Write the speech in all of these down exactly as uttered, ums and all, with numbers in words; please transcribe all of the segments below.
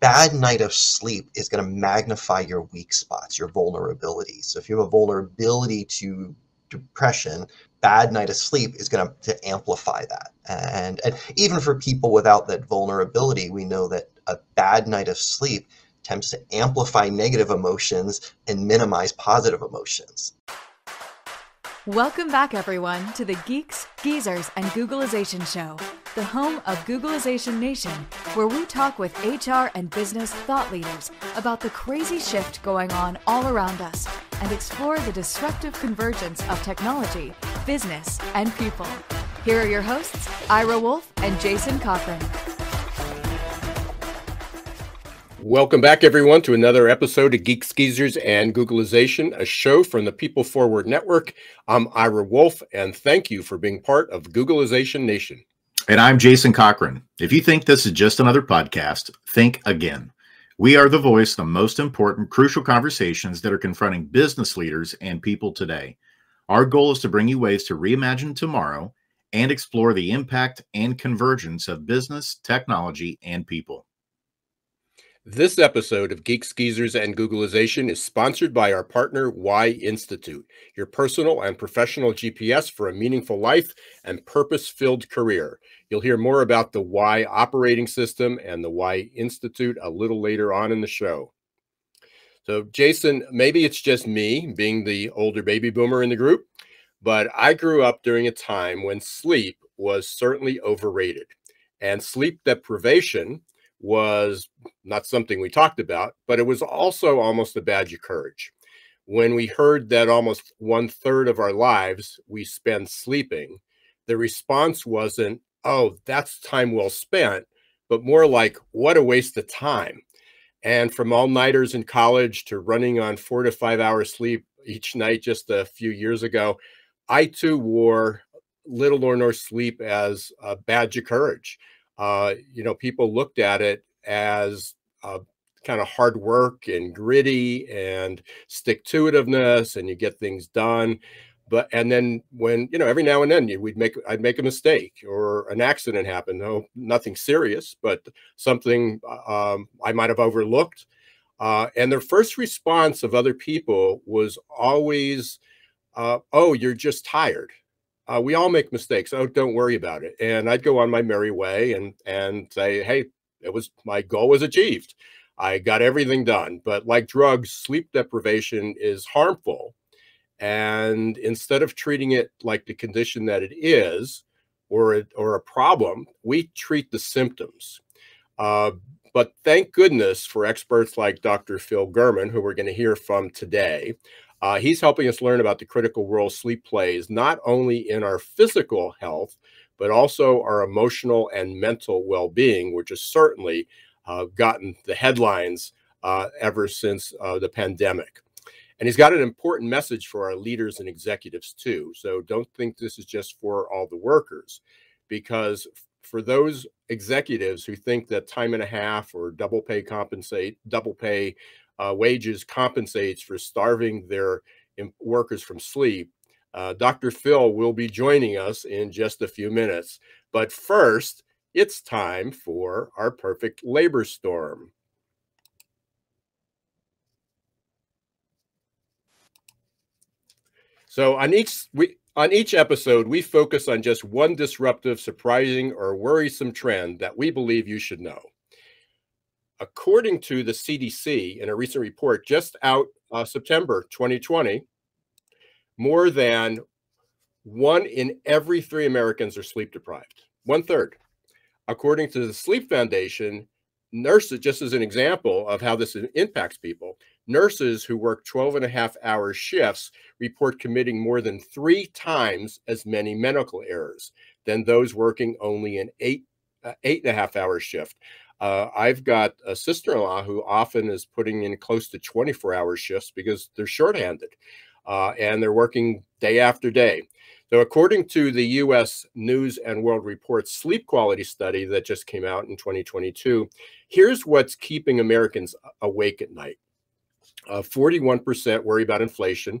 bad night of sleep is going to magnify your weak spots, your vulnerabilities. So if you have a vulnerability to depression, bad night of sleep is going to, to amplify that. And, and even for people without that vulnerability, we know that a bad night of sleep attempts to amplify negative emotions and minimize positive emotions. Welcome back, everyone, to the Geeks, Geezers, and Googlization Show, the home of Googlization Nation, where we talk with H R and business thought leaders about the crazy shift going on all around us and explore the disruptive convergence of technology, business, and people. Here are your hosts, Ira Wolf and Jason Cochran. Welcome back, everyone, to another episode of Geeks, Geezers, and Googlization, a show from the People Forward Network. I'm Ira Wolf, and thank you for being part of Googlization Nation. And I'm Jason Cochran. If you think this is just another podcast, think again. We are the voice of the most important, crucial conversations that are confronting business leaders and people today. Our goal is to bring you ways to reimagine tomorrow and explore the impact and convergence of business, technology, and people. This episode of Geeks, Geezers, and Googlization is sponsored by our partner, Y Institute, your personal and professional G P S for a meaningful life and purpose-filled career. You'll hear more about the Y operating system and the Y Institute a little later on in the show. So, Jason, maybe it's just me being the older baby boomer in the group, but I grew up during a time when sleep was certainly overrated, and sleep deprivation was not something we talked about, but it was also almost a badge of courage. When we heard that almost one third of our lives we spend sleeping, the response wasn't, oh, that's time well spent, but more like, what a waste of time. And from all-nighters in college to running on four to five hours sleep each night just a few years ago, I too wore little or no sleep as a badge of courage. Uh, you know, people looked at it as uh, kind of hard work and gritty and stick-to-itiveness, and you get things done. But and then when you know, every now and then you, we'd make I'd make a mistake or an accident happened. No, nothing serious, but something um, I might have overlooked. Uh, and their first response of other people was always, uh, "Oh, you're just tired." Uh, we all make mistakes. Oh, don't worry about it. And I'd go on my merry way and and say, hey, it was my goal was achieved. I got everything done. But like drugs, sleep deprivation is harmful. And instead of treating it like the condition that it is, or a, or a problem, we treat the symptoms. Uh, but thank goodness for experts like Doctor Phil Gehrman, who we're going to hear from today. Uh, he's helping us learn about the critical role sleep plays, not only in our physical health, but also our emotional and mental well-being, which has certainly uh, gotten the headlines uh, ever since uh, the pandemic. And he's got an important message for our leaders and executives too. So don't think this is just for all the workers, because for those executives who think that time and a half or double pay compensate, double pay, Uh, wages compensates for starving their workers from sleep. Uh, Doctor Phil will be joining us in just a few minutes. But first, it's time for our perfect labor storm. So on each we, on each episode, we focus on just one disruptive, surprising, or worrisome trend that we believe you should know. According to the C D C, in a recent report just out uh, September twenty twenty, more than one in every three Americans are sleep deprived, one third. According to the Sleep Foundation, nurses, just as an example of how this impacts people, nurses who work twelve and a half hour shifts report committing more than three times as many medical errors than those working only an eight, uh, eight and a half hour shift. Uh, I've got a sister-in-law who often is putting in close to twenty-four hour shifts because they're shorthanded uh, and they're working day after day. So according to the U S News and World Report sleep quality study that just came out in twenty twenty-two, here's what's keeping Americans awake at night. forty-one percent worry about inflation,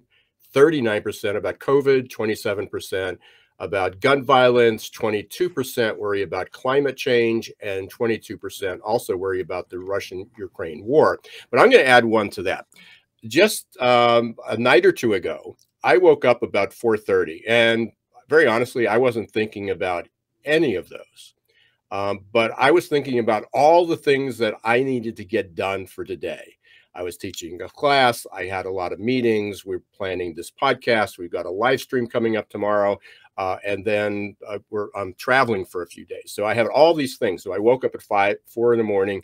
thirty-nine percent about COVID, twenty-seven percent about gun violence, twenty-two percent worry about climate change, and twenty-two percent also worry about the Russian-Ukraine war. But I'm going to add one to that. Just um, a night or two ago, I woke up about four thirty, and very honestly, I wasn't thinking about any of those. Um, but I was thinking about all the things that I needed to get done for today. I was teaching a class. I had a lot of meetings. We're planning this podcast. We've got a live stream coming up tomorrow. Uh, and then uh, we're, I'm traveling for a few days. So I had all these things. So I woke up at five, four in the morning,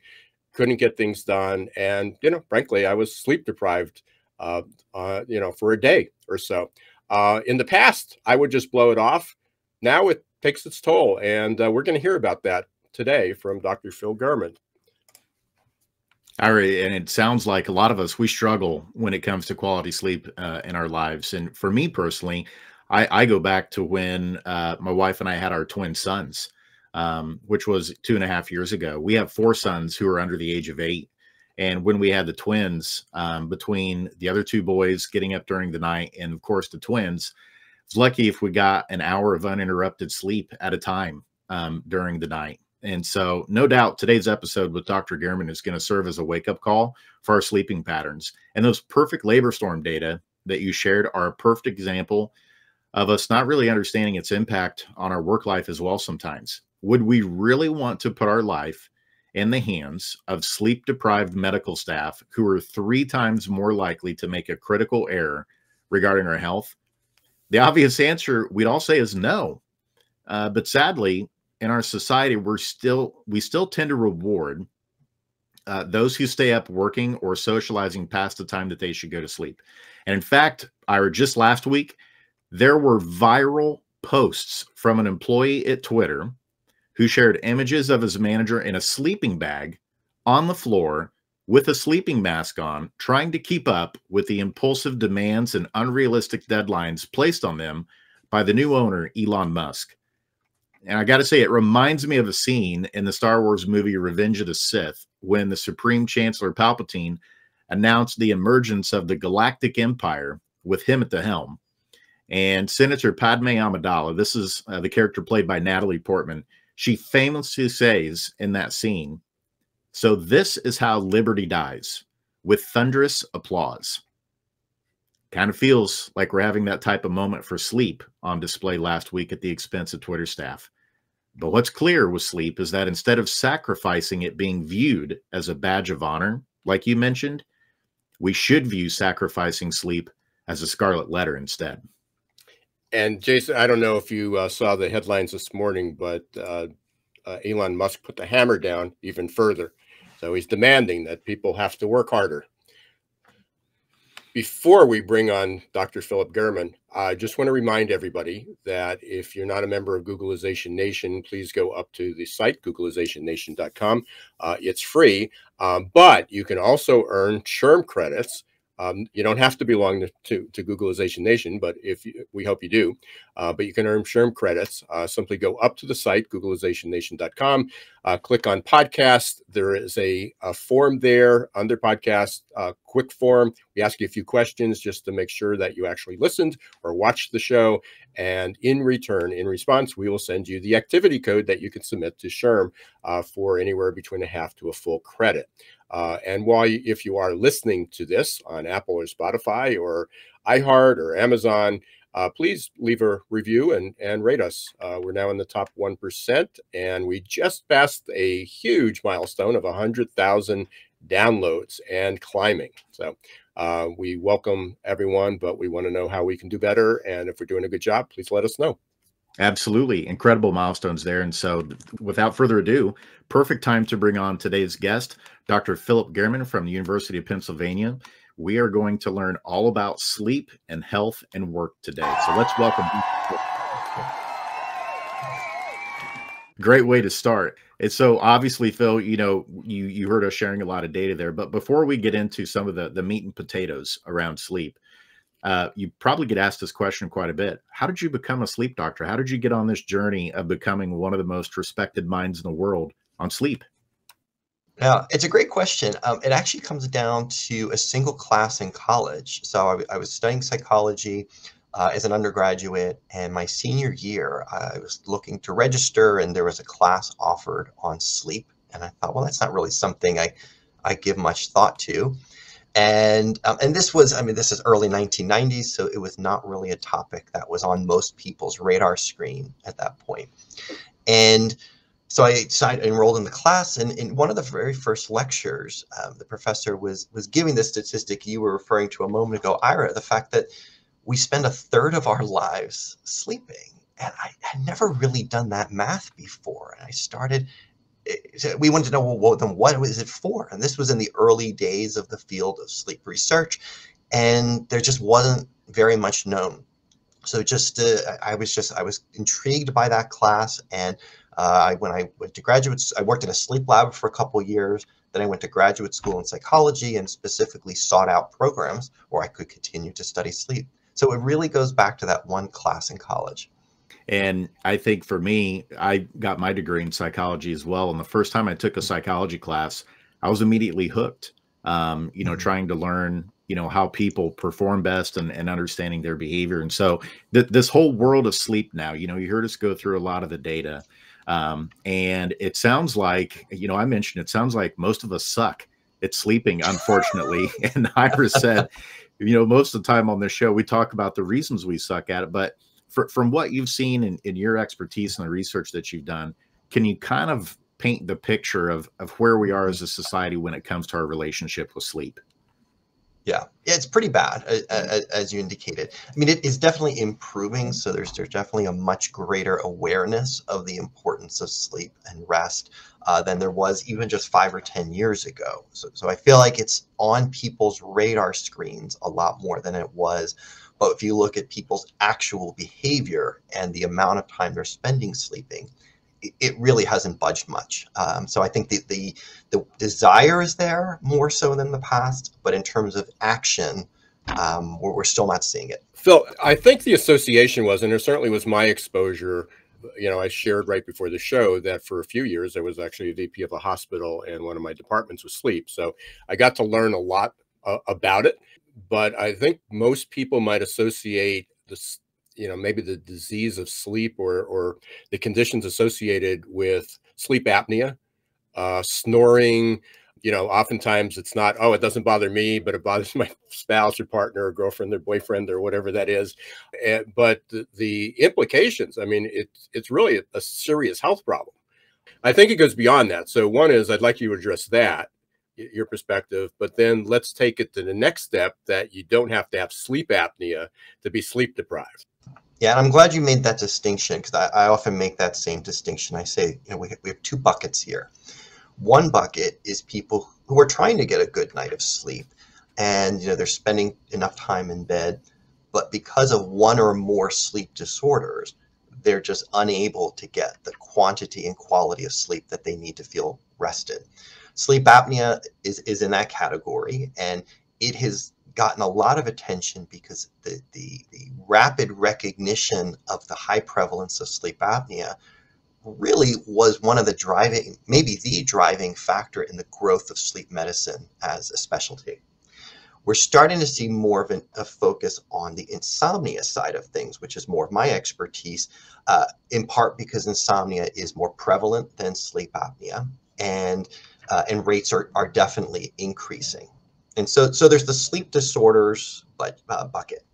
couldn't get things done. And, you know, frankly, I was sleep deprived, uh, uh, you know, for a day or so. Uh, in the past, I would just blow it off. Now it takes its toll. And uh, we're going to hear about that today from Doctor Phil Gehrman. Ira, and it sounds like a lot of us, we struggle when it comes to quality sleep uh, in our lives. And for me personally, I, I go back to when uh, my wife and I had our twin sons, um, which was two and a half years ago. We have four sons who are under the age of eight. And when we had the twins, um, between the other two boys getting up during the night and, of course, the twins, it's lucky if we got an hour of uninterrupted sleep at a time um, during the night. And so no doubt today's episode with Doctor Gehrman is going to serve as a wake-up call for our sleeping patterns. And those perfect labor storm data that you shared are a perfect example of us not really understanding its impact on our work life as well sometimes. Would we really want to put our life in the hands of sleep-deprived medical staff who are three times more likely to make a critical error regarding our health? The obvious answer we'd all say is no. Uh, but sadly, in our society, we're still, we still tend to reward uh, those who stay up working or socializing past the time that they should go to sleep. And in fact, Ira, just last week, there were viral posts from an employee at Twitter who shared images of his manager in a sleeping bag on the floor with a sleeping mask on, trying to keep up with the impulsive demands and unrealistic deadlines placed on them by the new owner, Elon Musk. And I got to say, it reminds me of a scene in the Star Wars movie Revenge of the Sith when the Supreme Chancellor Palpatine announced the emergence of the Galactic Empire with him at the helm. And Senator Padme Amidala, this is uh, the character played by Natalie Portman, she famously says in that scene, "So this is how liberty dies, with thunderous applause." Kind of feels like we're having that type of moment for sleep on display last week at the expense of Twitter staff. But what's clear with sleep is that instead of sacrificing it being viewed as a badge of honor, like you mentioned, we should view sacrificing sleep as a scarlet letter instead. And Jason, I don't know if you uh, saw the headlines this morning, but uh, uh, Elon Musk put the hammer down even further. So he's demanding that people have to work harder. Before we bring on Doctor Philip Gehrman, I just want to remind everybody that if you're not a member of Googlization Nation, please go up to the site, googlization nation dot com. Uh, it's free, um, but you can also earn S H R M credits. Um, you don't have to belong to, to, to Googlization Nation, but if you, we hope you do, uh, but you can earn S H R M credits. Uh, simply go up to the site, googlization nation dot com, uh, click on podcast. There is a, a form there under podcast, uh, quick form. We ask you a few questions just to make sure that you actually listened or watched the show. And in return, in response, we will send you the activity code that you can submit to S H R M uh, for anywhere between a half to a full credit. Uh, and while you, if you are listening to this on Apple or Spotify or iHeart or Amazon, uh, please leave a review and, and rate us. Uh, we're now in the top one percent, and we just passed a huge milestone of one hundred thousand downloads and climbing. So uh, we welcome everyone, but we want to know how we can do better. And if we're doing a good job, please let us know. Absolutely. Incredible milestones there. And so without further ado, perfect time to bring on today's guest, Doctor Philip Gehrman from the University of Pennsylvania. We are going to learn all about sleep and health and work today. So let's welcome. Great way to start. And so obviously, Phil, you know, you, you heard us sharing a lot of data there, but before we get into some of the, the meat and potatoes around sleep, Uh, you probably get asked this question quite a bit. How did you become a sleep doctor? How did you get on this journey of becoming one of the most respected minds in the world on sleep? Yeah, it's a great question. Um, it actually comes down to a single class in college. So I, I was studying psychology. uh, as an undergraduate, and my senior year, I was looking to register, and there was a class offered on sleep, and I thought, well, that's not really something I, I give much thought to. And um, and this was, I mean, this is early nineteen nineties, so it was not really a topic that was on most people's radar screen at that point. And so I, so I enrolled in the class, and in one of the very first lectures, um, the professor was was giving the statistic you were referring to a moment ago, Ira, the fact that we spend a third of our lives sleeping. And I had never really done that math before, and I started. We wanted to know, well, then what was it for? And this was in the early days of the field of sleep research, and there just wasn't very much known. So just, uh, I was just, I was intrigued by that class, and uh, when I went to graduate, I worked in a sleep lab for a couple of years, then I went to graduate school in psychology and specifically sought out programs where I could continue to study sleep. So it really goes back to that one class in college. And I think for me, I got my degree in psychology as well. And the first time I took a psychology class, I was immediately hooked, um, you know, mm-hmm. trying to learn, you know, how people perform best and, and understanding their behavior. And so th this whole world of sleep now, you know, you heard us go through a lot of the data. Um, and it sounds like, you know, I mentioned, it sounds like most of us suck at sleeping, unfortunately. And Ira said, you know, most of the time on this show, we talk about the reasons we suck at it, but from what you've seen in, in your expertise and the research that you've done, can you kind of paint the picture of, of where we are as a society when it comes to our relationship with sleep? Yeah, it's pretty bad, as you indicated. I mean, it is definitely improving. So there's, there's definitely a much greater awareness of the importance of sleep and rest uh, than there was even just five or ten years ago. So, so I feel like it's on people's radar screens a lot more than it was. But if you look at people's actual behavior and the amount of time they're spending sleeping, it really hasn't budged much. Um, so I think the, the the desire is there more so than the past, but in terms of action, um, we're, we're still not seeing it. Phil, I think the association was, and it certainly was my exposure, you know, I shared right before the show that for a few years, I was actually a V P of a hospital and one of my departments was sleep. So I got to learn a lot uh, about it. But I think most people might associate this, you know, maybe the disease of sleep or, or the conditions associated with sleep apnea, uh, snoring, you know, oftentimes it's not, oh, it doesn't bother me, but it bothers my spouse or partner or girlfriend or boyfriend or whatever that is. And, but the, the implications, I mean, it's, it's really a, a serious health problem. I think it goes beyond that. So one is I'd like you to address that, your perspective, but then let's take it to the next step that you don't have to have sleep apnea to be sleep deprived. Yeah, and I'm glad you made that distinction because I, I often make that same distinction. I say, you know, we have, we have two buckets here. One bucket is people who are trying to get a good night of sleep and, you know, they're spending enough time in bed, but because of one or more sleep disorders, they're just unable to get the quantity and quality of sleep that they need to feel rested. Sleep apnea is, is in that category, and it has gotten a lot of attention because the, the, the rapid recognition of the high prevalence of sleep apnea really was one of the driving, maybe the driving factor in the growth of sleep medicine as a specialty. We're starting to see more of an, a focus on the insomnia side of things, which is more of my expertise, uh, in part because insomnia is more prevalent than sleep apnea, and Uh, and rates are, are definitely increasing. And so, so there's the sleep disorders but, uh, bucket.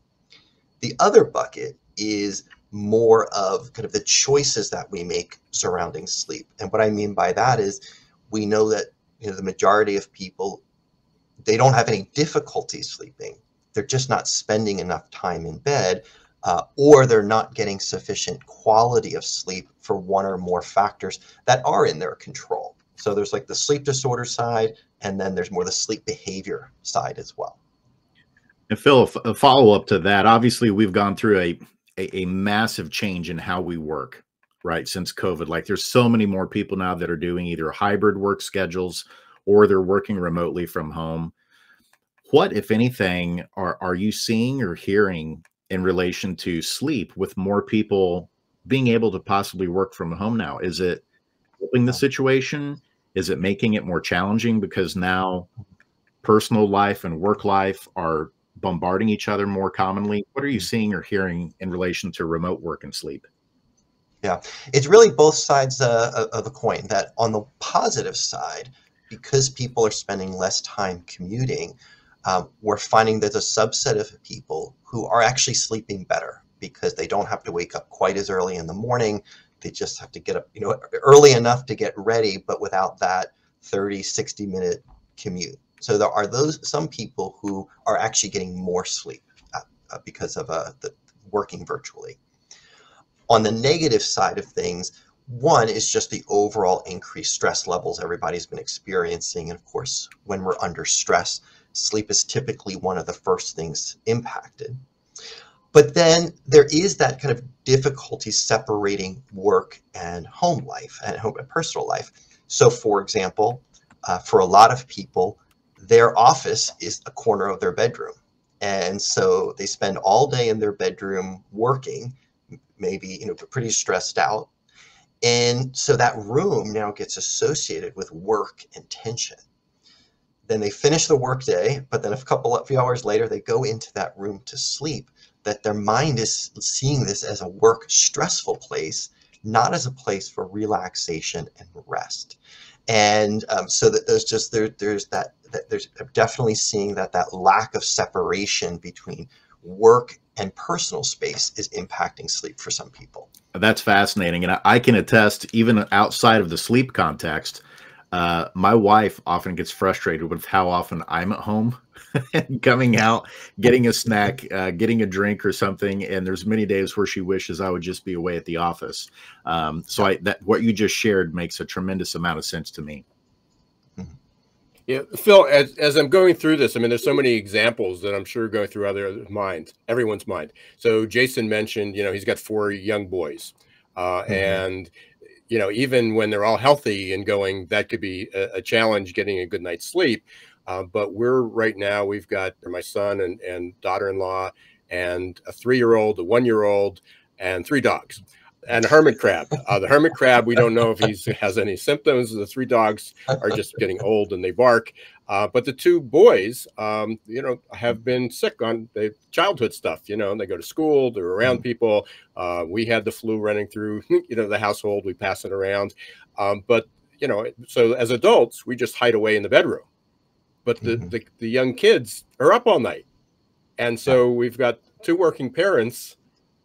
The other bucket is more of kind of the choices that we make surrounding sleep. And what I mean by that is we know that, you know, the majority of people, they don't have any difficulty sleeping. They're just not spending enough time in bed uh, or they're not getting sufficient quality of sleep for one or more factors that are in their control. So there's like the sleep disorder side, and then there's more the sleep behavior side as well. And Phil, a follow-up to that, obviously we've gone through a, a, a massive change in how we work, right, since COVID. Like there's so many more people now that are doing either hybrid work schedules or they're working remotely from home. What, if anything, are, are you seeing or hearing in relation to sleep with more people being able to possibly work from home now? Is it helping the situation? Is it making it more challenging because now personal life and work life are bombarding each other more commonly? What are you seeing or hearing in relation to remote work and sleep? Yeah, it's really both sides uh, of the coin. That on the positive side, because people are spending less time commuting, um, we're finding there's a subset of people who are actually sleeping better because they don't have to wake up quite as early in the morning. They just have to get up, you know, early enough to get ready, but without that thirty, sixty minute commute. So there are those, some people who are actually getting more sleep uh, because of uh, the working virtually. On the negative side of things, one is just the overall increased stress levels everybody's been experiencing. And of course, when we're under stress, sleep is typically one of the first things impacted. But then there is that kind of difficulty separating work and home life and home and personal life. So for example, uh, for a lot of people, their office is a corner of their bedroom. And so they spend all day in their bedroom working, maybe, you know, pretty stressed out. And so that room now gets associated with work and tension. Then they finish the workday, but then a couple of few hours later, they go into that room to sleep, that their mind is seeing this as a work stressful place, not as a place for relaxation and rest. And um, so that there's just, there, there's that, that there's I'm definitely seeing that that lack of separation between work and personal space is impacting sleep for some people. That's fascinating. And I, I can attest, even outside of the sleep context, uh, my wife often gets frustrated with how often I'm at home coming out, getting a snack, uh, getting a drink or something. And there's many days where she wishes I would just be away at the office. Um, so I, that, what you just shared makes a tremendous amount of sense to me. Yeah, Phil, as, as I'm going through this, I mean, there's so many examples that I'm sure go through other minds, everyone's mind. So Jason mentioned, you know, he's got four young boys. Uh, mm-hmm. And, you know, even when they're all healthy and going, that could be a, a challenge getting a good night's sleep. Uh, but we're right now, we've got my son and, and daughter-in-law and a three-year-old, a one-year-old, and three dogs. And a hermit crab. Uh, the hermit crab, we don't know if he has any symptoms. The three dogs are just getting old and they bark. Uh, but the two boys, um, you know, have been sick on the childhood stuff. You know, and they go to school, they're around people. Uh, we had the flu running through, you know, the household. We pass it around. Um, but, you know, so as adults, we just hide away in the bedroom. But the, mm-hmm. the, the young kids are up all night. And so we've got two working parents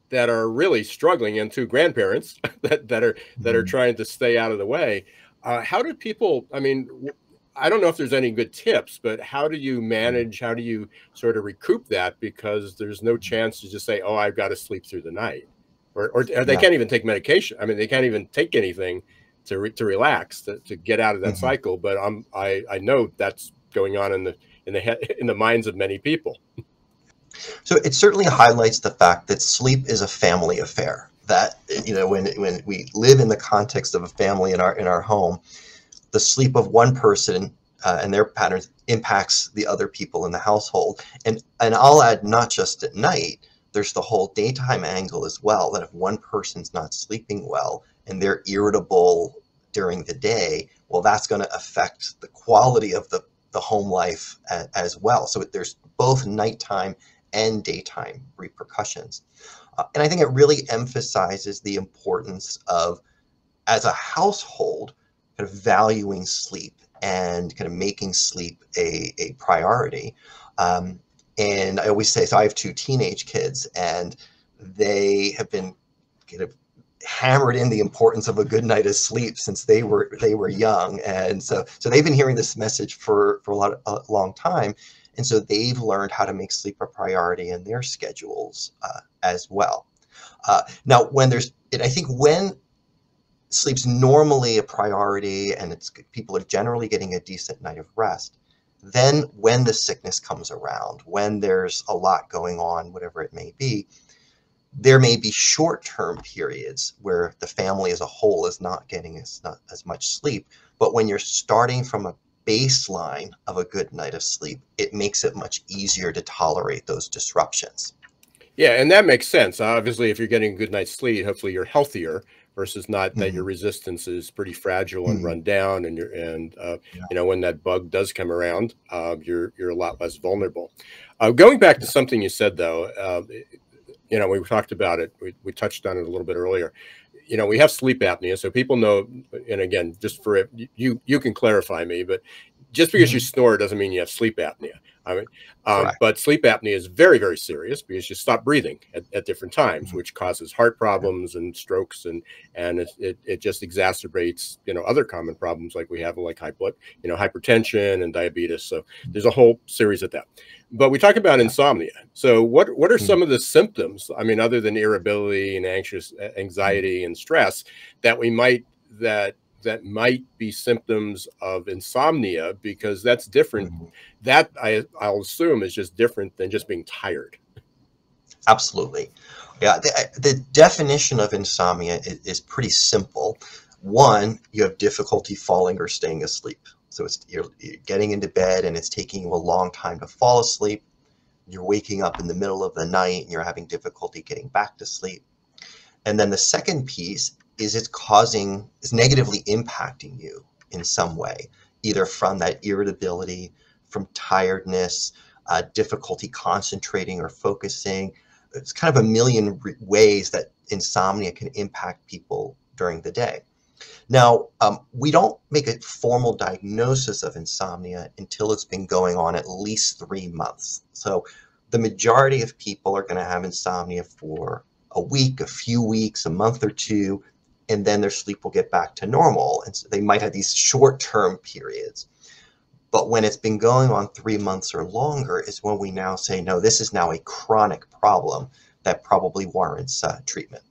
that are really struggling, and two grandparents that, that are that are trying to stay out of the way. Uh, how do people, I mean, I don't know if there's any good tips, but how do you manage, how do you sort of recoup that? Because there's no chance to just say, oh, I've got to sleep through the night. Or, or, or they yeah. can't even take medication. I mean, they can't even take anything to, re, to relax, to, to get out of that mm-hmm. cycle. But I'm, I, I know that's going on in the, in the, in the minds of many people. So it certainly highlights the fact that sleep is a family affair. That, you know, when when we live in the context of a family in our in our home, the sleep of one person uh, and their patterns impacts the other people in the household. And and I'll add, not just at night. There's the whole daytime angle as well. That if one person's not sleeping well and they're irritable during the day, well, that's going to affect the quality of the the home life as, as well. So there's both nighttime and daytime repercussions. Uh, and I think it really emphasizes the importance of, as a household, kind of valuing sleep and kind of making sleep a, a priority. Um, and I always say, so I have two teenage kids, and they have been kind of hammered in the importance of a good night of sleep since they were they were young. And so so they've been hearing this message for, for a, lot of, a long time. And so they've learned how to make sleep a priority in their schedules uh, as well. Uh, now, when there's, and I think when sleep's normally a priority and it's people are generally getting a decent night of rest, then when the sickness comes around, when there's a lot going on, whatever it may be, there may be short-term periods where the family as a whole is not getting as, not as much sleep. But when you're starting from a baseline of a good night of sleep, it makes it much easier to tolerate those disruptions. Yeah, and that makes sense. Obviously, if you're getting a good night's sleep, hopefully you're healthier versus not, mm-hmm. that your resistance is pretty fragile and mm-hmm. run down, and you're, and uh, yeah. you know, when that bug does come around, uh, you're you're a lot less vulnerable. Uh, going back to something you said though, uh, you know, we talked about it, we, we touched on it a little bit earlier. You know, we have sleep apnea, so people know. And again, just for it, you you can clarify me, but just because mm-hmm. you snore doesn't mean you have sleep apnea. I mean, um, right. but sleep apnea is very, very serious because you stop breathing at, at different times, mm-hmm. which causes heart problems and strokes, and and it, it it just exacerbates, you know, other common problems like we have, like high blood, you know, hypertension and diabetes. So mm-hmm. there's a whole series of that. But we talk about insomnia. So what what are some mm-hmm. of the symptoms? I mean, other than irritability and anxious anxiety and stress, that we might that. that might be symptoms of insomnia, because that's different. Mm-hmm. That I, I'll assume is just different than just being tired. Absolutely. Yeah, the, the definition of insomnia is, is pretty simple. One, you have difficulty falling or staying asleep. So it's, you're, you're getting into bed and it's taking you a long time to fall asleep. You're waking up in the middle of the night and you're having difficulty getting back to sleep. And then the second piece is it's causing, is negatively impacting you in some way, either from that irritability, from tiredness, uh, difficulty concentrating or focusing. It's kind of a million ways that insomnia can impact people during the day. Now, um, we don't make a formal diagnosis of insomnia until it's been going on at least three months. So the majority of people are going to have insomnia for a week, a few weeks, a month or two, and then their sleep will get back to normal. And so they might have these short-term periods. But when it's been going on three months or longer is when we now say, no, this is now a chronic problem that probably warrants uh, treatment.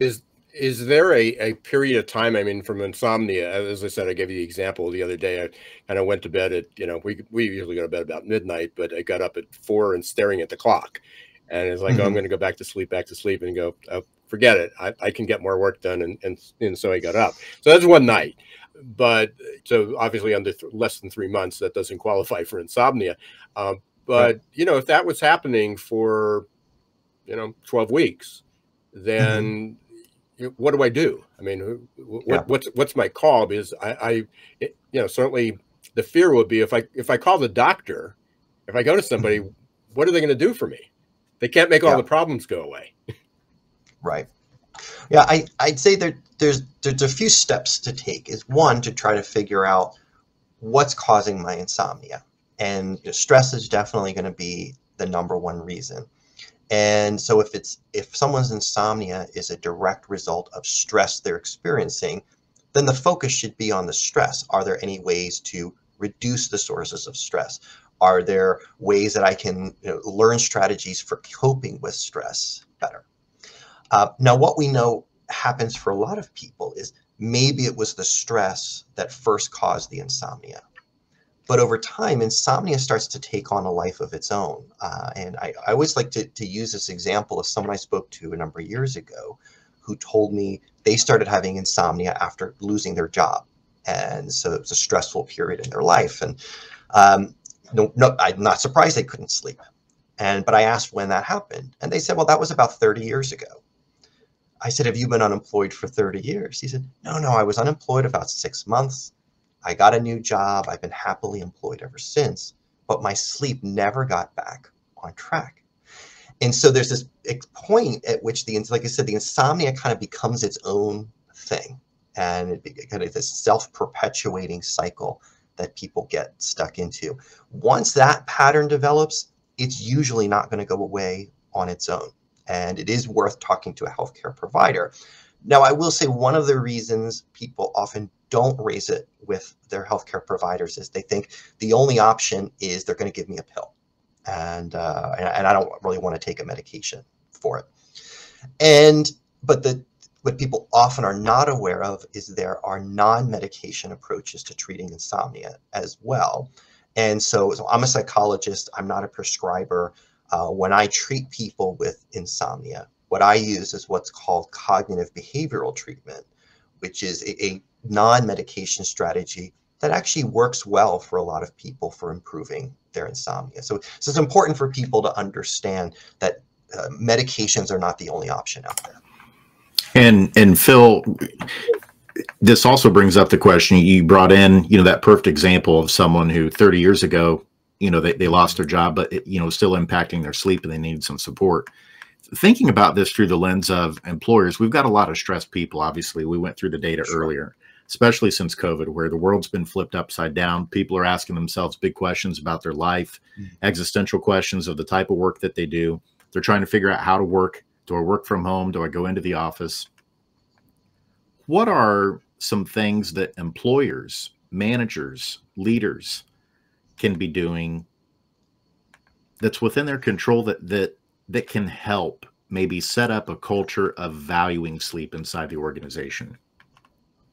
Is is there a, a period of time, I mean, from insomnia, as I said, I gave you the example the other day, I kind of went to bed at, you know, we, we usually go to bed about midnight, but I got up at four and staring at the clock. And it's like, mm-hmm. oh, I'm going to go back to sleep, back to sleep, and go, oh, forget it. I, I can get more work done. And, and, and so I got up. So that's one night. But so obviously under th less than three months, that doesn't qualify for insomnia. Uh, but, right. you know, if that was happening for, you know, twelve weeks, then mm-hmm. what do I do? I mean, who, what, yeah. what's what's my call? Because I, I it, you know, certainly the fear would be if I, if I call the doctor, if I go to somebody, mm-hmm. what are they going to do for me? They can't make all yeah. the problems go away. Right. Yeah, I, I'd say there, there's, there's a few steps to take. Is one, to try to figure out what's causing my insomnia. And stress is definitely going to be the number one reason. And so if it's if someone's insomnia is a direct result of stress they're experiencing, then the focus should be on the stress. Are there any ways to reduce the sources of stress? Are there ways that I can, you know, learn strategies for coping with stress better? Uh, now, what we know happens for a lot of people is maybe it was the stress that first caused the insomnia. But over time, insomnia starts to take on a life of its own. Uh, and I, I always like to, to use this example of someone I spoke to a number of years ago who told me they started having insomnia after losing their job. And so it was a stressful period in their life. And um, No, no, I'm not surprised they couldn't sleep. And, but I asked when that happened. And they said, well, that was about thirty years ago. I said, have you been unemployed for thirty years? He said, no, no, I was unemployed about six months. I got a new job. I've been happily employed ever since, but my sleep never got back on track. And so there's this point at which the, like I said, the insomnia kind of becomes its own thing. And it, it kind of this self-perpetuating cycle that people get stuck into. Once that pattern develops, it's usually not going to go away on its own. And it is worth talking to a healthcare provider. Now, I will say one of the reasons people often don't raise it with their healthcare providers is they think the only option is they're going to give me a pill. And, uh, and, and I don't really want to take a medication for it. And, but the, what people often are not aware of is there are non-medication approaches to treating insomnia as well. And so, so I'm a psychologist, I'm not a prescriber. Uh, when I treat people with insomnia, what I use is what's called cognitive behavioral treatment, which is a, a non-medication strategy that actually works well for a lot of people for improving their insomnia. So, so it's important for people to understand that uh, medications are not the only option out there. And and Phil, this also brings up the question you brought in, you know, that perfect example of someone who thirty years ago, you know, they, they lost their job, but, it, you know, still impacting their sleep and they needed some support. Thinking about this through the lens of employers, we've got a lot of stressed people. Obviously, we went through the data sure. earlier, especially since COVID, where the world's been flipped upside down. People are asking themselves big questions about their life, mm-hmm. existential questions of the type of work that they do. They're trying to figure out how to work. Do I work from home? Do I go into the office? What are some things that employers, managers, leaders can be doing that's within their control that that that can help maybe set up a culture of valuing sleep inside the organization?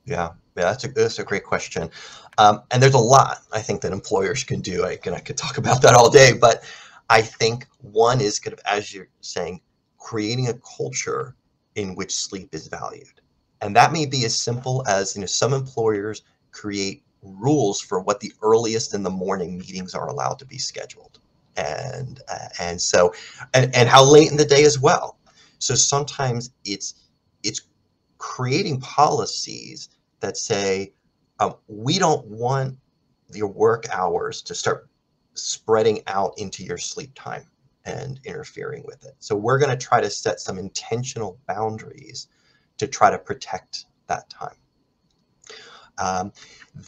Yeah, yeah, that's a that's a great question, um, and there's a lot I think that employers can do. I can I could talk about that all day, but I think one is kind of, as you're saying, creating a culture in which sleep is valued, and that may be as simple as, you know, some employers create rules for what the earliest in the morning meetings are allowed to be scheduled, and uh, and so and and how late in the day as well. So sometimes it's it's creating policies that say, um, we don't want your work hours to start spreading out into your sleep time and interfering with it. So we're going to try to set some intentional boundaries to try to protect that time. Um,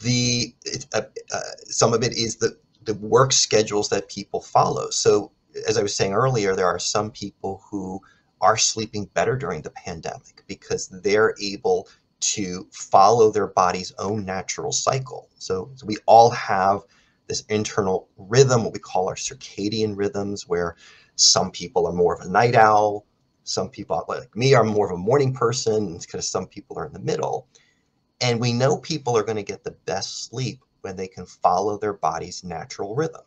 the it, uh, uh, some of it is the, the work schedules that people follow. So as I was saying earlier, there are some people who are sleeping better during the pandemic because they're able to follow their body's own natural cycle. So, so we all have this internal rhythm, what we call our circadian rhythms, where some people are more of a night owl, some people like me are more of a morning person, because some people are in the middle. And we know people are going to get the best sleep when they can follow their body's natural rhythm.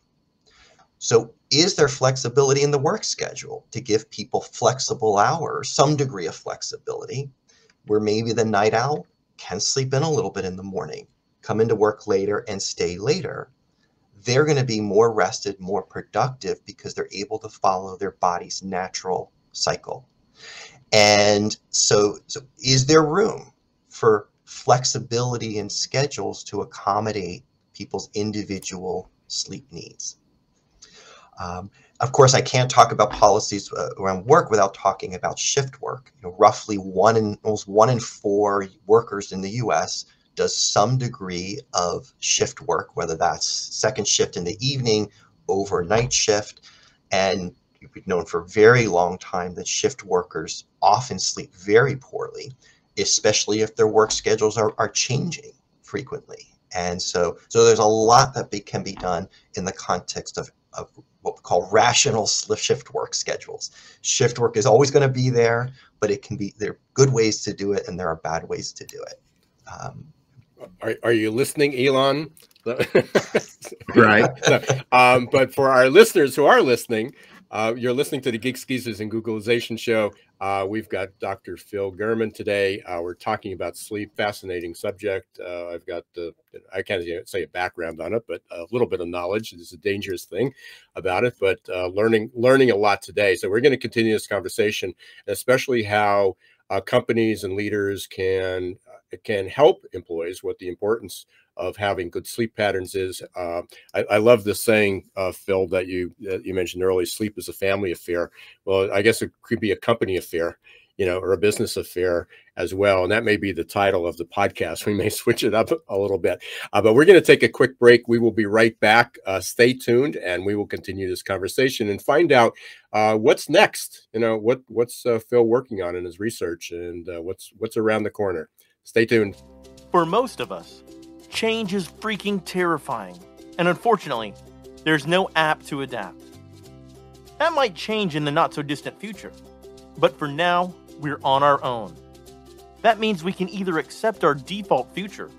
So is there flexibility in the work schedule to give people flexible hours, some degree of flexibility, where maybe the night owl can sleep in a little bit in the morning, come into work later and stay later? They're going to be more rested, more productive, because they're able to follow their body's natural cycle. And so, so is there room for flexibility in schedules to accommodate people's individual sleep needs? Um, of course, I can't talk about policies uh, around work without talking about shift work. You know, roughly one in, almost one in four workers in the U S does some degree of shift work, whether that's second shift in the evening, overnight shift. And we've known for a very long time that shift workers often sleep very poorly, especially if their work schedules are, are changing frequently. And so, so there's a lot that be, can be done in the context of, of what we call rational shift work schedules. Shift work is always going to be there, but it can be, there are good ways to do it and there are bad ways to do it. Um, are, are you listening, Elon? Right. No. Um, but for our listeners who are listening, uh, you're listening to the Geeks, Geezers, and Googlization Show. Uh, we've got Doctor Phil Gehrman today. Uh, we're talking about sleep, fascinating subject. Uh, I've got the, I can't say a background on it, but a little bit of knowledge. It's a dangerous thing about it, but uh, learning, learning a lot today. So we're going to continue this conversation, especially how uh, companies and leaders can, uh, can help employees, what the importance of having good sleep patterns is. Uh, I, I love this saying, uh, Phil, that you that you mentioned earlier, sleep is a family affair. Well, I guess it could be a company affair, you know, or a business affair as well. And that may be the title of the podcast. We may switch it up a little bit, uh, but we're going to take a quick break. We will be right back. Uh, stay tuned, and we will continue this conversation and find out uh, what's next. You know, what what's uh, Phil working on in his research, and uh, what's what's around the corner. Stay tuned. For most of us, change is freaking terrifying, and unfortunately, there's no app to adapt. That might change in the not-so-distant future, but for now, we're on our own. That means we can either accept our default future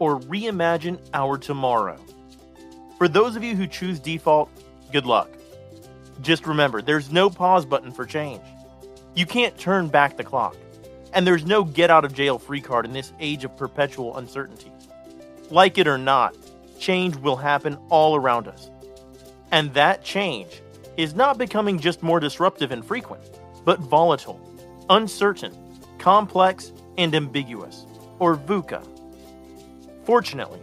or reimagine our tomorrow. For those of you who choose default, good luck. Just remember, there's no pause button for change. You can't turn back the clock, and there's no get-out-of-jail-free card in this age of perpetual uncertainty. Like it or not, change will happen all around us. And that change is not becoming just more disruptive and frequent, but volatile, uncertain, complex and ambiguous, or VUCA. Fortunately,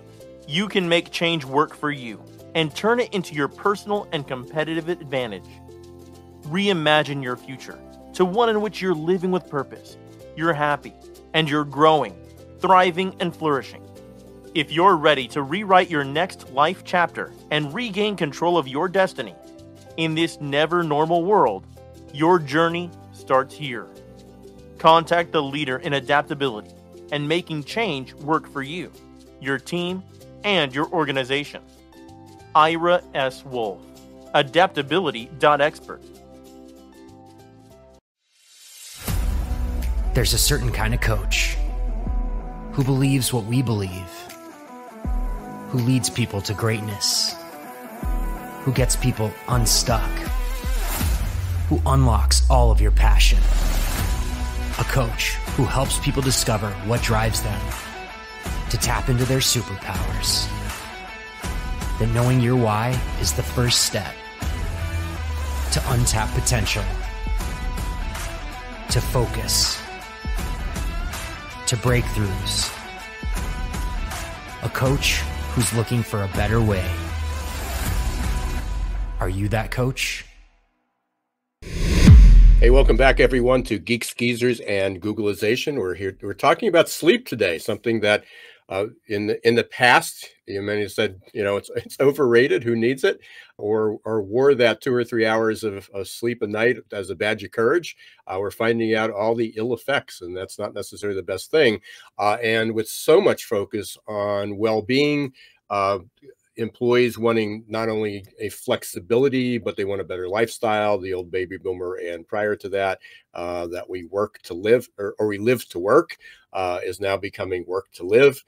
you can make change work for you and turn it into your personal and competitive advantage. Reimagine your future to one in which you're living with purpose, you're happy, and you're growing, thriving, and flourishing. If you're ready to rewrite your next life chapter and regain control of your destiny, in this never-normal world, your journey starts here. Contact the leader in adaptability and making change work for you, your team, and your organization. Ira S. Wolf, adaptability dot expert. There's a certain kind of coach who believes what we believe, who leads people to greatness, who gets people unstuck, who unlocks all of your passion. A coach who helps people discover what drives them, to tap into their superpowers. That knowing your why is the first step to untap potential, to focus, to breakthroughs. A coach who's looking for a better way. Are you that coach? Hey, welcome back, everyone, to Geeks, Geezers, and Googlization. We're here. We're talking about sleep today, something that uh, in the in the past, you many said, you know, it's it's overrated. Who needs it? Or or wore that two or three hours of, of sleep a night as a badge of courage. Uh, we're finding out all the ill effects, and that's not necessarily the best thing. Uh, and with so much focus on well-being, uh, employees wanting not only a flexibility, but they want a better lifestyle, the old baby boomer, and prior to that, uh, that we work to live, or, or we live to work, uh, is now becoming work to live.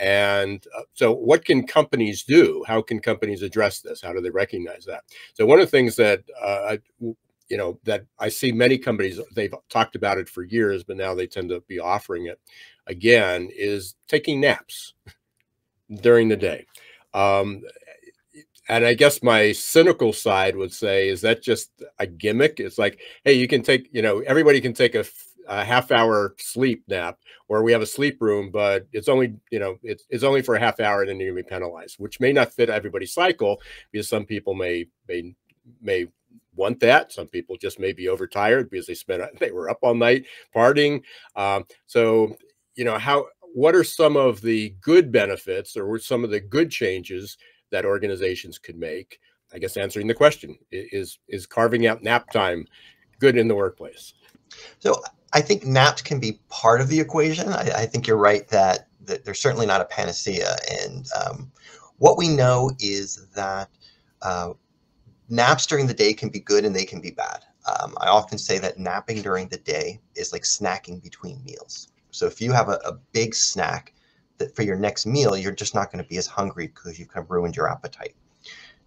And uh, so what can companies do? How can companies address this? How do they recognize that? So one of the things that, uh, I, you know, that I see many companies, they've talked about it for years, but now they tend to be offering it again, is taking naps during the day. Um, and I guess my cynical side would say, is that just a gimmick? It's like, hey, you can take, you know, everybody can take a, a half hour sleep nap, or we have a sleep room, but it's only, you know, it's, it's only for a half hour and then you're going to be penalized, which may not fit everybody's cycle, because some people may, may, may want that. Some people just may be overtired because they spent, they were up all night partying. Um, so, you know, how, what are some of the good benefits, or some of the good changes that organizations could make? I guess answering the question, is is carving out nap time good in the workplace? So I think naps can be part of the equation. I, I think you're right that, that they're certainly not a panacea. And um, what we know is that uh, naps during the day can be good and they can be bad. Um, I often say that napping during the day is like snacking between meals. So if you have a, a big snack that for your next meal, you're just not going to be as hungry because you've kind of ruined your appetite.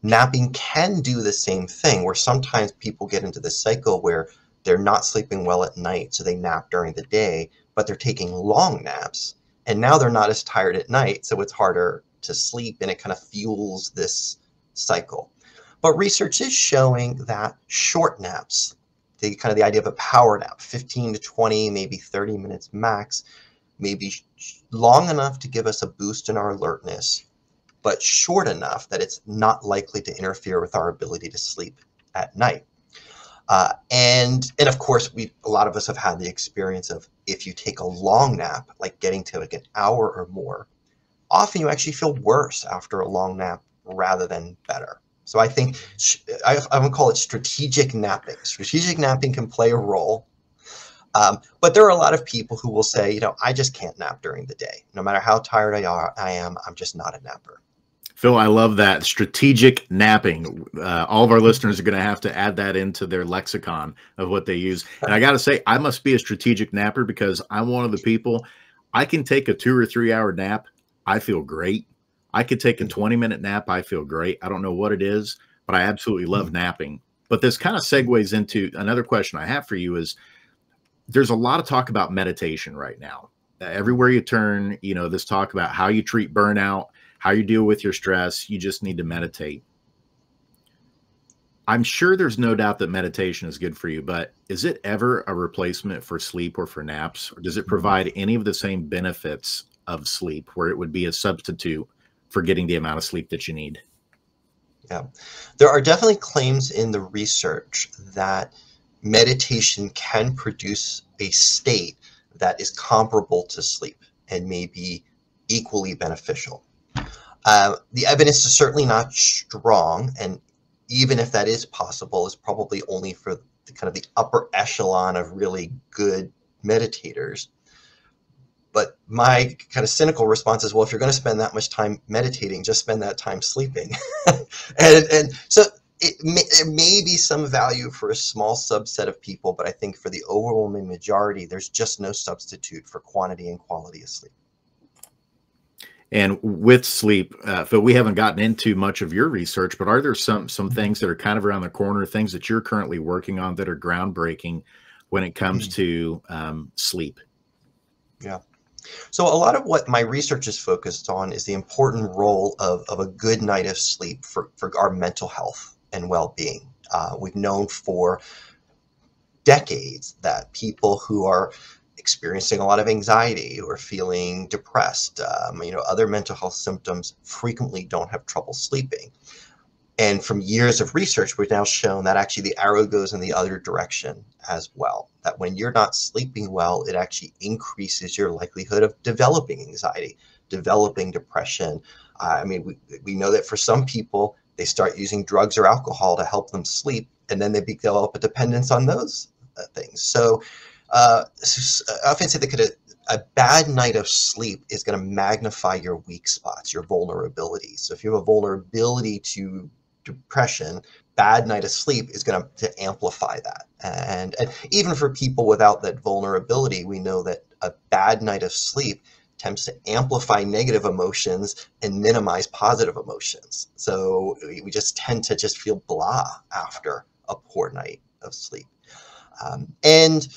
Napping can do the same thing, where sometimes people get into this cycle where they're not sleeping well at night, so they nap during the day, but they're taking long naps, and now they're not as tired at night, so it's harder to sleep, and it kind of fuels this cycle. But research is showing that short naps, the kind of the idea of a power nap, fifteen to twenty, maybe thirty minutes max, maybe long enough to give us a boost in our alertness, but short enough that it's not likely to interfere with our ability to sleep at night. Uh, and and of course, we a lot of us have had the experience of, if you take a long nap, like getting to like an hour or more, often you actually feel worse after a long nap rather than better. So I think, I, I would call it strategic napping. Strategic napping can play a role, um, but there are a lot of people who will say, you know, I just can't nap during the day. No matter how tired I, are, I am, I'm just not a napper. Phil, I love that, strategic napping. Uh, all of our listeners are going to have to add that into their lexicon of what they use. And I got to say, I must be a strategic napper, because I'm one of the people, I can take a two or three hour nap, I feel great. I could take a twenty minute nap. I feel great. I don't know what it is, but I absolutely love napping. But this kind of segues into another question I have for you is, there's a lot of talk about meditation right now. Everywhere you turn, you know, this talk about how you treat burnout, how you deal with your stress. You just need to meditate. I'm sure there's no doubt that meditation is good for you, but is it ever a replacement for sleep or for naps? Or does it provide any of the same benefits of sleep where it would be a substitute for getting the amount of sleep that you need? Yeah, there are definitely claims in the research that meditation can produce a state that is comparable to sleep and may be equally beneficial. Uh, the evidence is certainly not strong, and even if that is possible, it's probably only for the kind of the upper echelon of really good meditators. But my kind of cynical response is, well, if you're going to spend that much time meditating, just spend that time sleeping. and, and so it may, it may be some value for a small subset of people, but I think for the overwhelming majority, there's just no substitute for quantity and quality of sleep. And with sleep, uh, Phil, we haven't gotten into much of your research, but are there some some things that are kind of around the corner, things that you're currently working on that are groundbreaking when it comes to um, sleep? Yeah. So a lot of what my research is focused on is the important role of, of a good night of sleep for, for our mental health and well-being. Uh, we've known for decades that people who are experiencing a lot of anxiety or feeling depressed, um, you know, other mental health symptoms frequently don't have trouble sleeping. And from years of research, we've now shown that actually the arrow goes in the other direction as well, that when you're not sleeping well, it actually increases your likelihood of developing anxiety, developing depression. Uh, I mean, we, we know that for some people, they start using drugs or alcohol to help them sleep, and then they develop a dependence on those uh, things. So, Uh, I often say that a, a bad night of sleep is going to magnify your weak spots, your vulnerabilities. So if you have a vulnerability to depression, bad night of sleep is going to, to amplify that. And, and even for people without that vulnerability, we know that a bad night of sleep attempts to amplify negative emotions and minimize positive emotions. So we, we just tend to just feel blah after a poor night of sleep. Um, and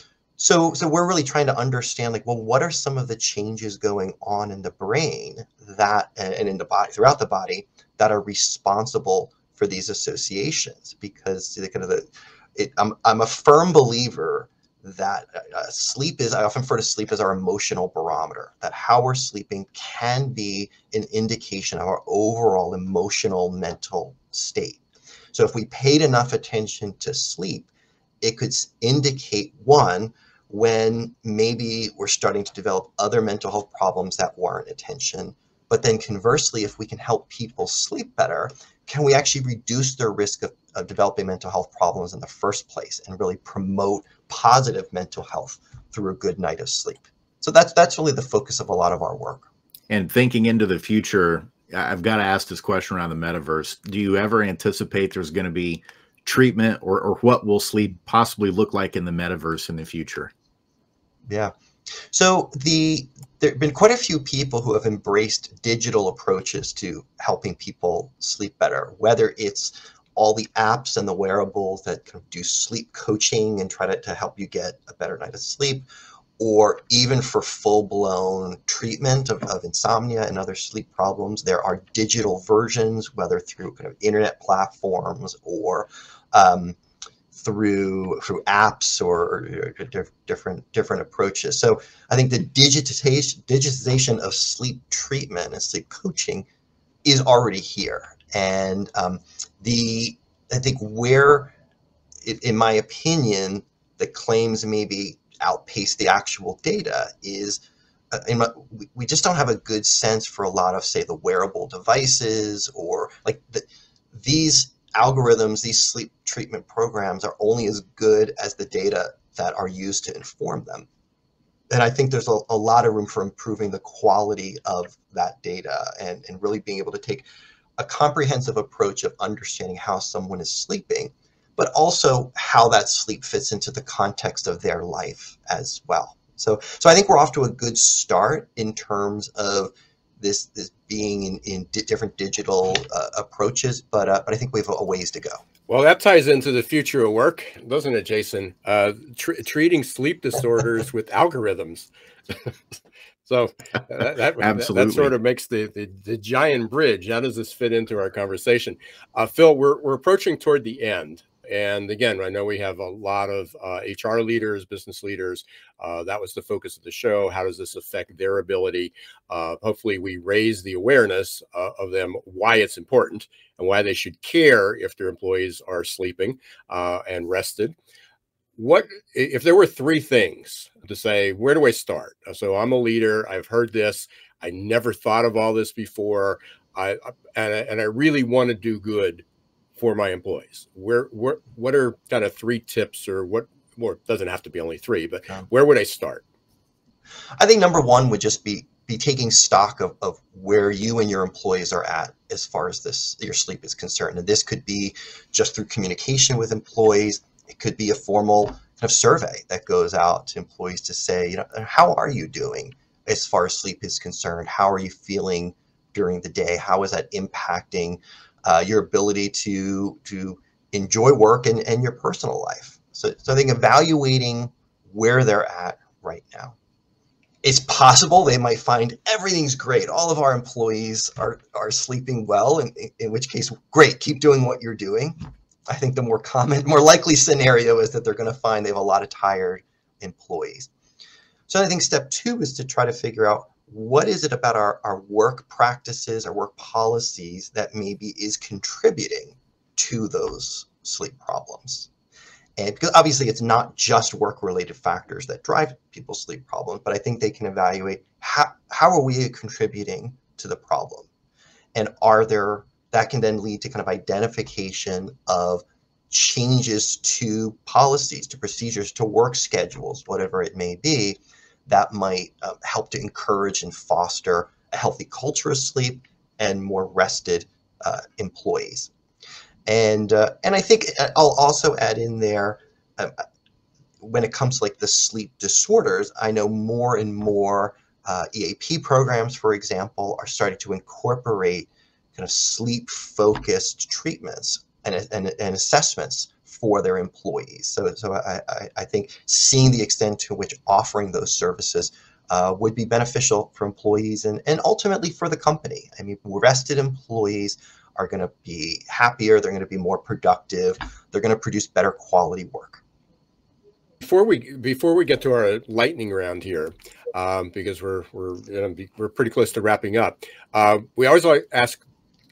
So, so we're really trying to understand, like, well, what are some of the changes going on in the brain that, and in the body, throughout the body, that are responsible for these associations? Because the kind of the, it, I'm I'm a firm believer that uh, sleep is, I often refer to sleep as our emotional barometer. That how we're sleeping can be an indication of our overall emotional mental state. So, if we paid enough attention to sleep, it could indicate one, when maybe we're starting to develop other mental health problems that warrant attention. But then conversely, if we can help people sleep better, can we actually reduce their risk of, of developing mental health problems in the first place and really promote positive mental health through a good night of sleep? So that's, that's really the focus of a lot of our work. And thinking into the future, I've got to ask this question around the metaverse. Do you ever anticipate there's going to be treatment or, or what will sleep possibly look like in the metaverse in the future? Yeah. So the, there have been quite a few people who have embraced digital approaches to helping people sleep better, whether it's all the apps and the wearables that kind of do sleep coaching and try to, to help you get a better night of sleep, or even for full-blown treatment of, of insomnia and other sleep problems. There are digital versions, whether through kind of internet platforms or um, through through apps or, or diff different different approaches. So I think the digitization digitization of sleep treatment and sleep coaching is already here. And um, the I think where, in my opinion, the claims may be outpace the actual data is uh, in my, we just don't have a good sense for a lot of, say, the wearable devices or like the, these algorithms, these sleep treatment programs are only as good as the data that are used to inform them. And I think there's a, a lot of room for improving the quality of that data and, and really being able to take a comprehensive approach of understanding how someone is sleeping, but also how that sleep fits into the context of their life as well. So, so I think we're off to a good start in terms of this, this being in, in di different digital uh, approaches, but, uh, but I think we have a ways to go. Well, that ties into the future of work, doesn't it, Jason? Uh, tr treating sleep disorders with algorithms. So that, that, Absolutely. that, that sort of makes the, the, the giant bridge. How does this fit into our conversation? Uh, Phil, we're, we're approaching toward the end. And again, I know we have a lot of uh, H R leaders, business leaders. Uh, that was the focus of the show. How does this affect their ability? Uh, hopefully we raise the awareness uh, of them, why it's important and why they should care if their employees are sleeping uh, and rested. What if there were three things to say, where do I start? So I'm a leader. I've heard this. I never thought of all this before. I, and, I, and I really want to do good for my employees. Where, where, what are kind of three tips, or what more? Well, doesn't have to be only three, but where would I start? I think number one would just be be taking stock of, of where you and your employees are at as far as this your sleep is concerned. And this could be just through communication with employees. It could be a formal kind of survey that goes out to employees to say, you know, how are you doing as far as sleep is concerned? How are you feeling during the day? How is that impacting Uh, your ability to to enjoy work and, and your personal life? So, so I think evaluating where they're at right now. It's possible they might find everything's great. All of our employees are, are sleeping well, and in which case, great, keep doing what you're doing. I think the more common, more likely scenario is that they're going to find they have a lot of tired employees. So I think step two is to try to figure out, what is it about our, our work practices, our work policies that maybe is contributing to those sleep problems? And because obviously it's not just work-related factors that drive people's sleep problems, but I think they can evaluate how, how are we contributing to the problem? And are there, that can then lead to kind of identification of changes to policies, to procedures, to work schedules, whatever it may be, that might uh, help to encourage and foster a healthy culture of sleep and more rested uh, employees. And uh, and I think I'll also add in there, uh, when it comes to like the sleep disorders, I know more and more uh, E A P programs, for example, are starting to incorporate kind of sleep-focused treatments and, and, and assessments for their employees. So, so I, I, I think seeing the extent to which offering those services uh, would be beneficial for employees and, and ultimately for the company. I mean, rested employees are going to be happier. They're going to be more productive. They're going to produce better quality work. Before we before we get to our lightning round here, um, because we're we're you know, we're pretty close to wrapping up, uh, we always like ask.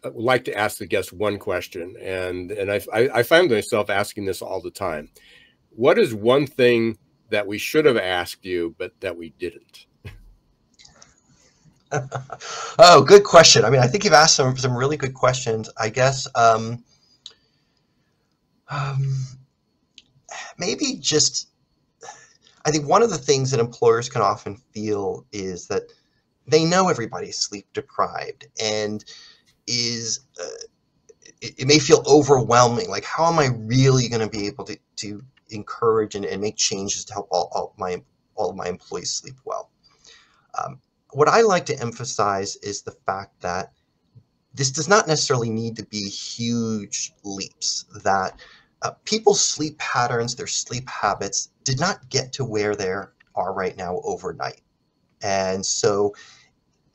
I would like to ask the guest one question, and and I, I find myself asking this all the time. What is one thing that we should have asked you, but that we didn't? Oh, good question. I mean, I think you've asked some, some really good questions. I guess um, um, maybe just, I think one of the things that employers can often feel is that they know everybody's sleep deprived, and is uh, it, it may feel overwhelming. Like, how am I really going to be able to, to encourage and, and make changes to help all, all my all of my employees sleep well? Um, what I like to emphasize is the fact that this does not necessarily need to be huge leaps, that uh, people's sleep patterns, their sleep habits did not get to where they are right now overnight. And so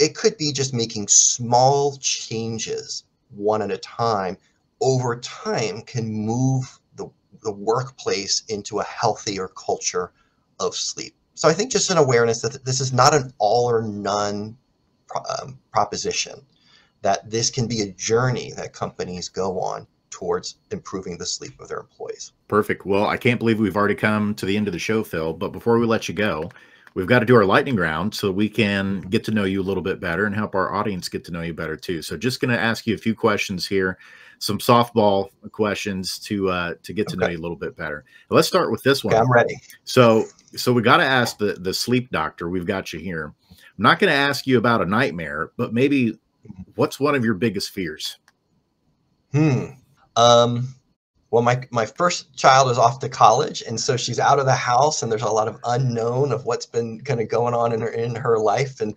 it could be just making small changes one at a time over time can move the, the workplace into a healthier culture of sleep. So I think just an awareness that this is not an all or none um, proposition, that this can be a journey that companies go on towards improving the sleep of their employees. Perfect. Well, I can't believe we've already come to the end of the show, Phil, but before we let you go, we've got to do our lightning round so we can get to know you a little bit better and help our audience get to know you better too. So just going to ask you a few questions here, some softball questions to uh, to get to okay. know you a little bit better. Let's start with this one. Okay, I'm ready. So so we got to ask the, the sleep doctor. We've got you here. I'm not going to ask you about a nightmare, but maybe what's one of your biggest fears? Hmm. Um. Well, my, my first child is off to college, and so she's out of the house, and there's a lot of unknown of what's been kind of going on in her, in her life. And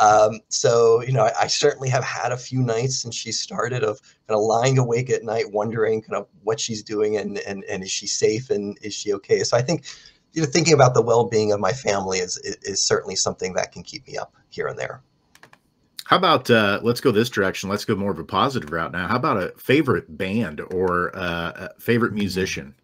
um, so, you know, I, I certainly have had a few nights since she started of kind of lying awake at night, wondering kind of what she's doing and, and, and is she safe and is she okay? So I think, you know, thinking about the well-being of my family is, is, is certainly something that can keep me up here and there. How about, uh, let's go this direction. Let's go more of a positive route now. How about a favorite band or uh, a favorite musician?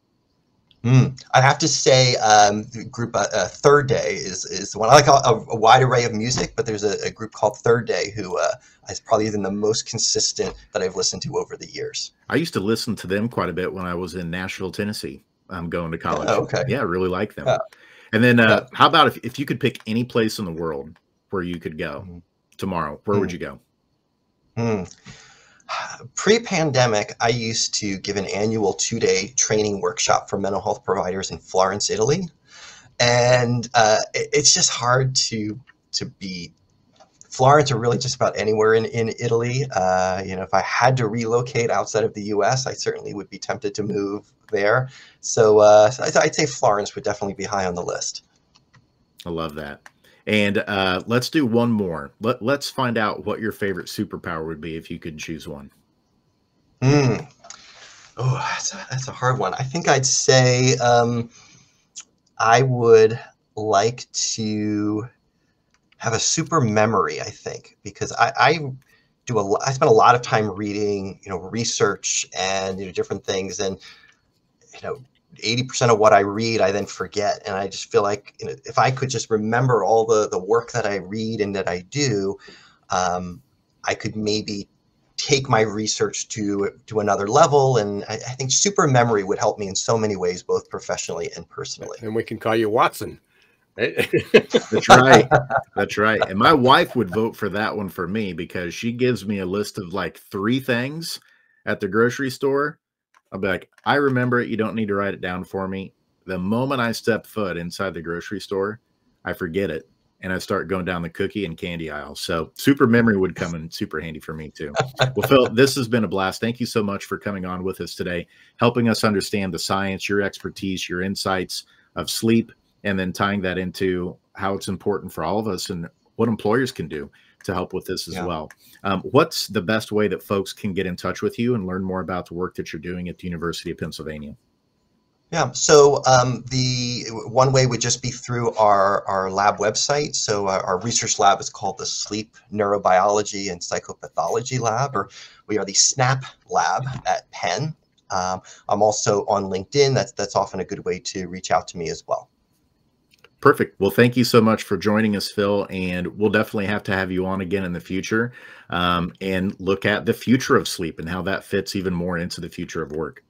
Mm, I'd have to say um, the group uh, uh, Third Day is, is the one. I like a, a wide array of music, but there's a, a group called Third Day who uh, is probably even the most consistent that I've listened to over the years. I used to listen to them quite a bit when I was in Nashville, Tennessee. I'm um, going to college. Oh, okay. Yeah, I really like them. Uh, and then uh, how about if, if you could pick any place in the world where you could go? Mm-hmm. Tomorrow, where would you go? Mm. Pre-pandemic, I used to give an annual two-day training workshop for mental health providers in Florence, Italy. And uh, it, it's just hard to to be Florence or really just about anywhere in, in Italy. Uh, you know, if I had to relocate outside of the U S, I certainly would be tempted to move there. So, uh, so I'd, I'd say Florence would definitely be high on the list. I love that. And uh, let's do one more. Let, let's find out what your favorite superpower would be if you could choose one. Mm. Oh, that's a, that's a hard one. I think I'd say um, I would like to have a super memory, I think, because I, I do a I spend a lot of time reading, you know, research and you know, different things. And, you know, eighty percent of what I read, I then forget. And I just feel like, you know, if I could just remember all the, the work that I read and that I do, um, I could maybe take my research to, to another level. And I, I think super memory would help me in so many ways, both professionally and personally. And we can call you Watson. That's right. That's right. And my wife would vote for that one for me because she gives me a list of like three things at the grocery store. I'll be like, I remember it. You don't need to write it down for me. The moment I step foot inside the grocery store, I forget it. And I start going down the cookie and candy aisle. So super memory would come in super handy for me too. Well, Phil, this has been a blast. Thank you so much for coming on with us today, helping us understand the science, your expertise, your insights of sleep, and then tying that into how it's important for all of us and what employers can do to help with this as yeah. well. Um, what's the best way that folks can get in touch with you and learn more about the work that you're doing at the University of Pennsylvania? Yeah, so um, the one way would just be through our, our lab website. So our, our research lab is called the Sleep Neurobiology and Psychopathology Lab, or we are the SNAP Lab at Penn. Um, I'm also on LinkedIn. That's, that's often a good way to reach out to me as well. Perfect. Well, thank you so much for joining us, Phil, and we'll definitely have to have you on again in the future um, and look at the future of sleep and how that fits even more into the future of work.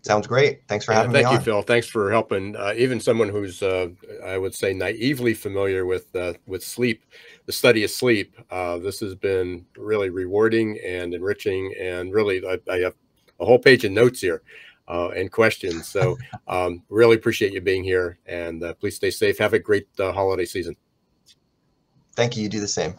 Sounds great. Thanks for having yeah, thank me Thank you, Phil. Thanks for helping uh, even someone who's, uh, I would say, naively familiar with, uh, with sleep, the study of sleep. Uh, this has been really rewarding and enriching, and really I, I have a whole page of notes here. Uh, and questions. So um, really appreciate you being here, and uh, please stay safe. Have a great uh, holiday season. Thank you. You do the same.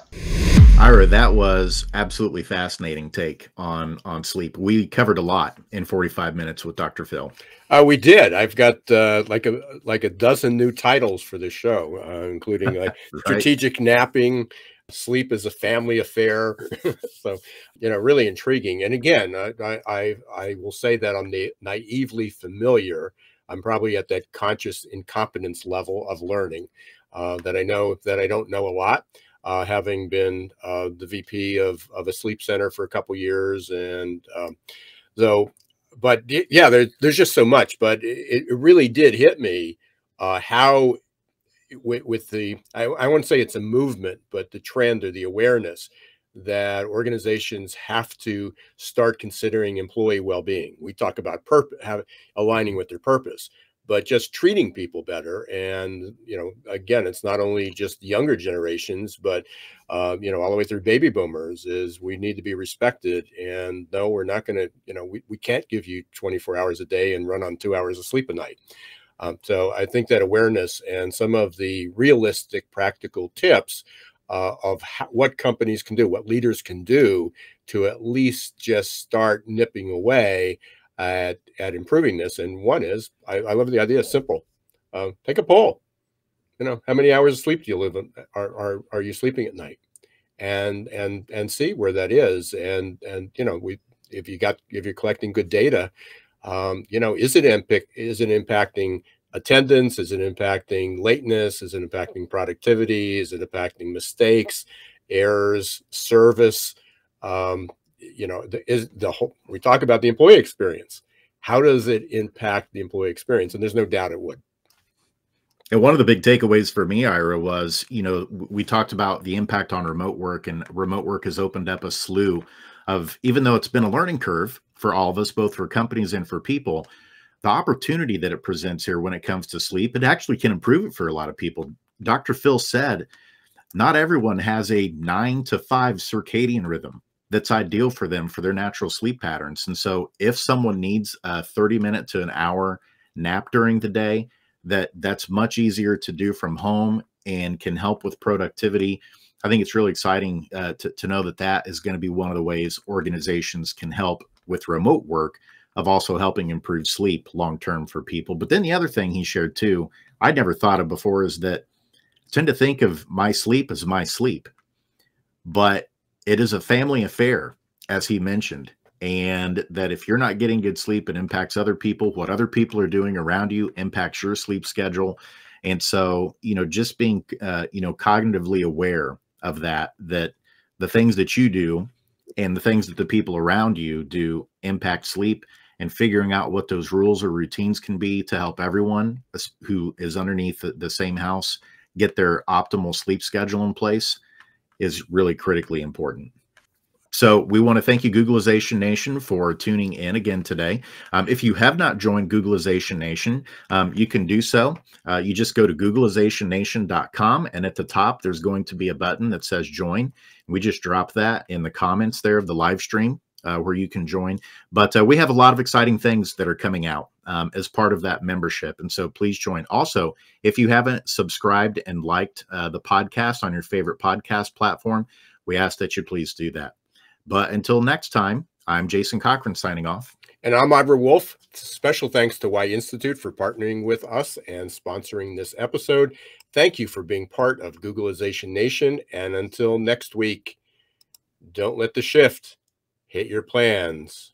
Ira, that was absolutely fascinating take on, on sleep. We covered a lot in forty-five minutes with Doctor Phil. Uh, we did. I've got uh, like a like a dozen new titles for this show, uh, including like right. strategic napping, sleep is a family affair. So, you know, really intriguing. And again, I, I, I will say that I'm na naively familiar. I'm probably at that conscious incompetence level of learning uh, that I know that I don't know a lot, uh, having been uh, the V P of, of a sleep center for a couple years. And um, so, but it, yeah, there, there's just so much, but it, it really did hit me uh, how With, with the, I, I wouldn't say it's a movement, but the trend or the awareness that organizations have to start considering employee well-being. We talk about purpose, how, aligning with their purpose, but just treating people better. And, you know, again, it's not only just younger generations, but, uh, you know, all the way through baby boomers is we need to be respected. And no, we're not going to, you know, we, we can't give you twenty-four hours a day and run on two hours of sleep a night. Um, so I think that awareness and some of the realistic, practical tips uh, of how, what companies can do, what leaders can do to at least just start nipping away at, at improving this. And one is, I, I love the idea, simple. Uh, take a poll. You know, how many hours of sleep do you live in? Are, are, are you sleeping at night? And, and, and see where that is. And, and, you know, we, if you got, if you're collecting good data, Um, you know, is it, is it impacting attendance? Is it impacting lateness? Is it impacting productivity? Is it impacting mistakes, errors, service? Um, you know, the, is the whole, we talk about the employee experience. How does it impact the employee experience? And there's no doubt it would. And one of the big takeaways for me, Ira, was, you know, we talked about the impact on remote work, and remote work has opened up a slew of, even though it's been a learning curve for all of us, both for companies and for people, the opportunity that it presents here when it comes to sleep, it actually can improve it for a lot of people. Doctor Phil said, not everyone has a nine to five circadian rhythm that's ideal for them for their natural sleep patterns. And so if someone needs a thirty minute to an hour nap during the day, that that's much easier to do from home and can help with productivity. I think it's really exciting uh, to, to know that that is going to be one of the ways organizations can help with remote work of also helping improve sleep long-term for people. But then the other thing he shared too, I'd never thought of before, is that I tend to think of my sleep as my sleep, but it is a family affair, as he mentioned. And that if you're not getting good sleep, it impacts other people. What other people are doing around you impacts your sleep schedule. And so, you know, just being, uh, you know, cognitively aware of that, that the things that you do and the things that the people around you do impact sleep, and figuring out what those rules or routines can be to help everyone who is underneath the, the same house get their optimal sleep schedule in place is really critically important. So we want to thank you, Googlization Nation, for tuning in again today. Um, if you have not joined Googlization Nation, um, you can do so. Uh, you just go to googlization nation dot com, and at the top, there's going to be a button that says join. We just drop that in the comments there of the live stream uh, where you can join. But uh, we have a lot of exciting things that are coming out um, as part of that membership, and so please join. Also, if you haven't subscribed and liked uh, the podcast on your favorite podcast platform, we ask that you please do that. But until next time, I'm Jason Cochran signing off. And I'm Ira Wolf. Special thanks to Y Institute for partnering with us and sponsoring this episode. Thank you for being part of Googlization Nation. And until next week, don't let the shift hit your plans.